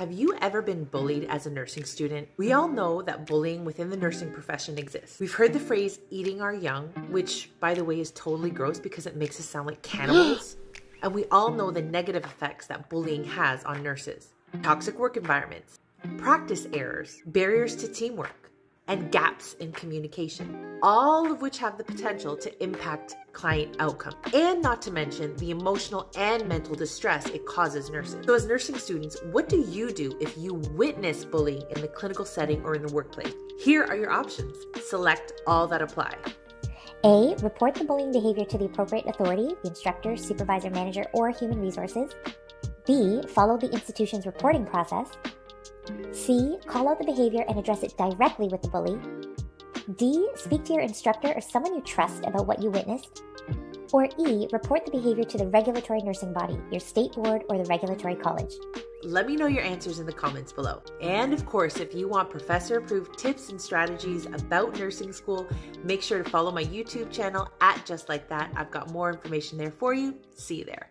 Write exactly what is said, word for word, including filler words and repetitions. Have you ever been bullied as a nursing student? We all know that bullying within the nursing profession exists. We've heard the phrase eating our young, which by the way is totally gross because it makes us sound like cannibals. And we all know the negative effects that bullying has on nurses. Toxic work environments, practice errors, barriers to teamwork, and gaps in communication. All of which have the potential to impact client outcome, and not to mention the emotional and mental distress it causes nurses. So as nursing students, what do you do if you witness bullying in the clinical setting or in the workplace? Here are your options. Select all that apply. A. Report the bullying behavior to the appropriate authority, the instructor, supervisor, manager, or human resources. B. Follow the institution's reporting process. C. Call out the behavior and address it directly with the bully. D. Speak to your instructor or someone you trust about what you witnessed. Or E. Report the behavior to the regulatory nursing body, your state board, or the regulatory college. Let me know your answers in the comments below. And of course, if you want professor-approved tips and strategies about nursing school, make sure to follow my YouTube channel at Just Like That. I've got more information there for you. See you there.